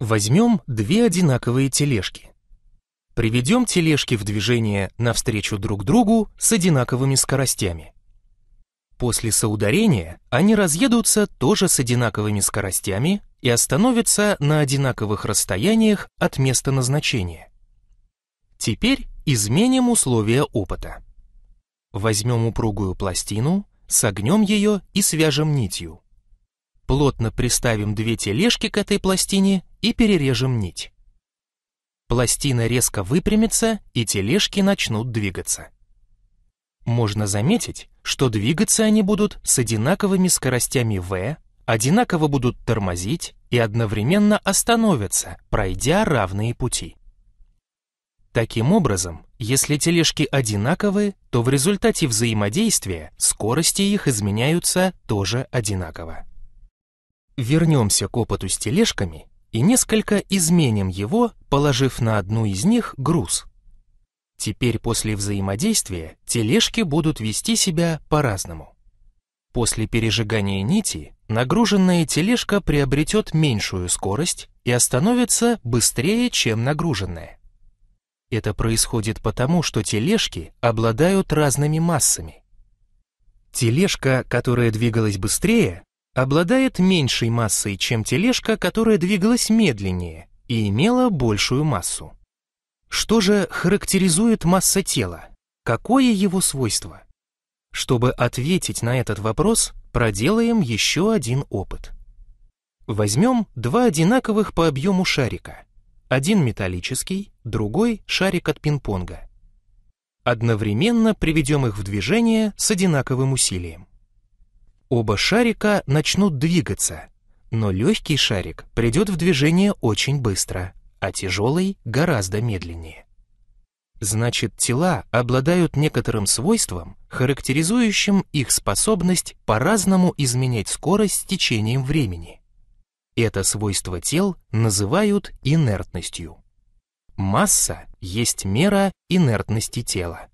Возьмем две одинаковые тележки. Приведем тележки в движение навстречу друг другу с одинаковыми скоростями. После соударения они разъедутся тоже с одинаковыми скоростями и остановятся на одинаковых расстояниях от места назначения. Теперь изменим условия опыта. Возьмем упругую пластину, согнем ее и свяжем нитью. Плотно приставим две тележки к этой пластине и перережем нить. Пластина резко выпрямится, и тележки начнут двигаться. Можно заметить, что двигаться они будут с одинаковыми скоростями v, одинаково будут тормозить и одновременно остановятся, пройдя равные пути. Таким образом, если тележки одинаковы, то в результате взаимодействия скорости их изменяются тоже одинаково. Вернемся к опыту с тележками и несколько изменим его, положив на одну из них груз. Теперь после взаимодействия тележки будут вести себя по-разному. После пережигания нити нагруженная тележка приобретет меньшую скорость и остановится быстрее, чем нагруженная. Это происходит потому, что тележки обладают разными массами. Тележка, которая двигалась быстрее, обладает меньшей массой, чем тележка, которая двигалась медленнее и имела большую массу. Что же характеризует масса тела? Какое его свойство? Чтобы ответить на этот вопрос, проделаем еще один опыт. Возьмем два одинаковых по объему шарика. Один металлический, другой шарик от пинг-понга. Одновременно приведем их в движение с одинаковым усилием. Оба шарика начнут двигаться, но легкий шарик придет в движение очень быстро, а тяжелый гораздо медленнее. Значит, тела обладают некоторым свойством, характеризующим их способность по-разному изменять скорость с течением времени. Это свойство тел называют инертностью. Масса есть мера инертности тела.